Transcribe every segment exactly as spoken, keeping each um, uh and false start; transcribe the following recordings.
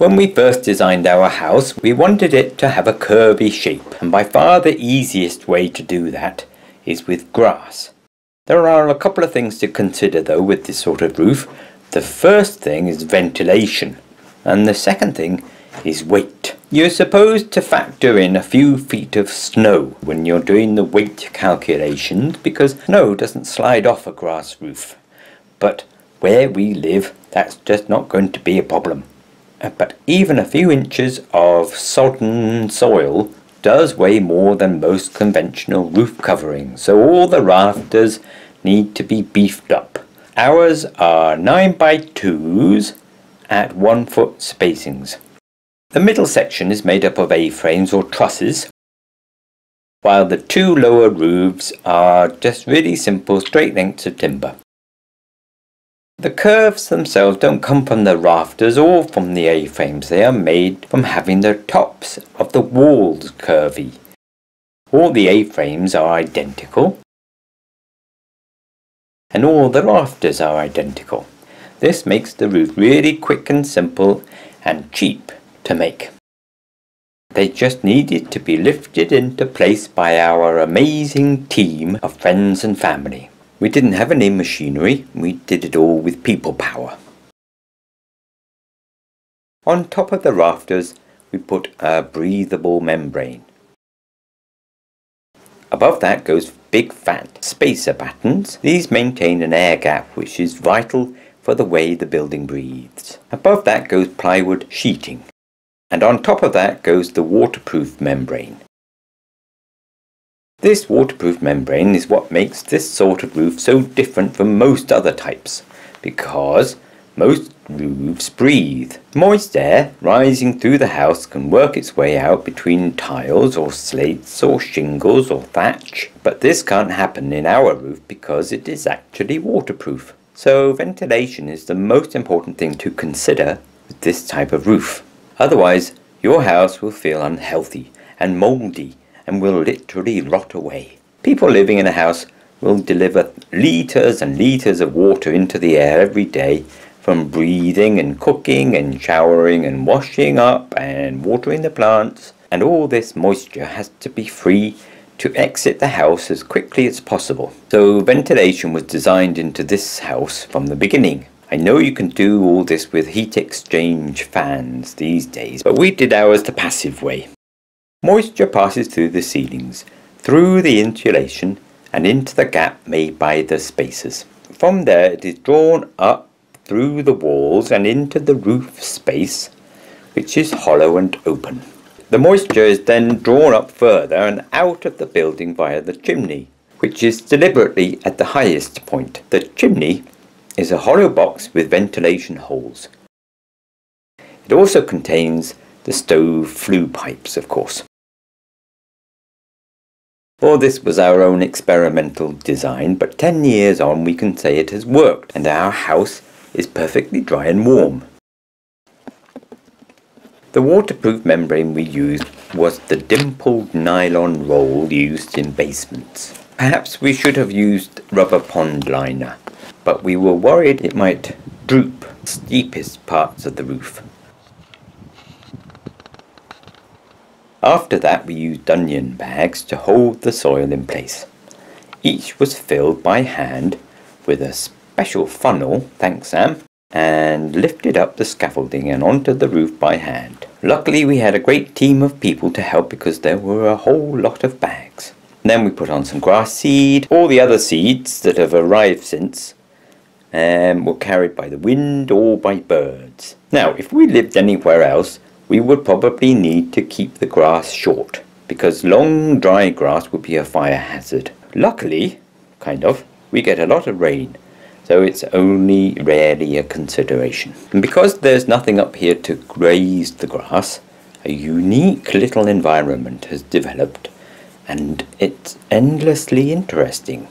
When we first designed our house, we wanted it to have a curvy shape, and by far the easiest way to do that is with grass. There are a couple of things to consider though with this sort of roof. The first thing is ventilation, and the second thing is weight. You're supposed to factor in a few feet of snow when you're doing the weight calculations, because snow doesn't slide off a grass roof. But where we live, that's just not going to be a problem. But even a few inches of sodden soil does weigh more than most conventional roof coverings, so all the rafters need to be beefed up. Ours are nine by twos at one foot spacings. The middle section is made up of A-frames or trusses, while the two lower roofs are just really simple straight lengths of timber. The curves themselves don't come from the rafters or from the A-frames. They are made from having the tops of the walls curvy. All the A-frames are identical, and all the rafters are identical. This makes the roof really quick and simple and cheap to make. They just needed to be lifted into place by our amazing team of friends and family. We didn't have any machinery, we did it all with people power. On top of the rafters we put a breathable membrane. Above that goes big fat spacer battens. These maintain an air gap which is vital for the way the building breathes. Above that goes plywood sheeting, and on top of that goes the waterproof membrane. This waterproof membrane is what makes this sort of roof so different from most other types, because most roofs breathe. Moist air rising through the house can work its way out between tiles or slates or shingles or thatch, but this can't happen in our roof because it is actually waterproof. So ventilation is the most important thing to consider with this type of roof. Otherwise your house will feel unhealthy and mouldy and will literally rot away. People living in a house will deliver litres and litres of water into the air every day from breathing and cooking and showering and washing up and watering the plants, and all this moisture has to be free to exit the house as quickly as possible. So ventilation was designed into this house from the beginning. I know you can do all this with heat exchange fans these days, but we did ours the passive way. Moisture passes through the ceilings, through the insulation and into the gap made by the spacers. From there it is drawn up through the walls and into the roof space, which is hollow and open. The moisture is then drawn up further and out of the building via the chimney, which is deliberately at the highest point. The chimney is a hollow box with ventilation holes. It also contains the stove flue pipes, of course. All this was our own experimental design, but ten years on we can say it has worked, and our house is perfectly dry and warm. The waterproof membrane we used was the dimpled nylon roll used in basements. Perhaps we should have used rubber pond liner, but we were worried it might droop the steepest parts of the roof. After that we used onion bags to hold the soil in place. Each was filled by hand with a special funnel, thanks Sam, and lifted up the scaffolding and onto the roof by hand. Luckily we had a great team of people to help because there were a whole lot of bags. And then we put on some grass seed. All the other seeds that have arrived since um, were carried by the wind or by birds. Now if we lived anywhere else we would probably need to keep the grass short, because long dry grass would be a fire hazard. Luckily, kind of, we get a lot of rain, so it's only rarely a consideration. And because there's nothing up here to graze the grass, a unique little environment has developed, and it's endlessly interesting.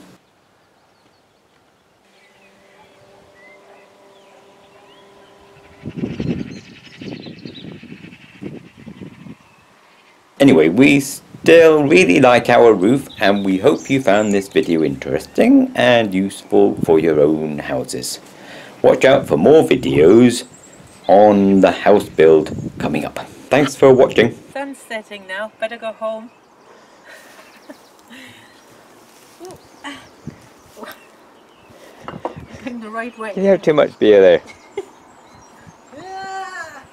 Anyway, we still really like our roof, and we hope you found this video interesting and useful for your own houses. Watch out for more videos on the house build coming up. Thanks for watching. Sun's setting now, better go home. I'm going the right way. You have too much beer there.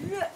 Yeah.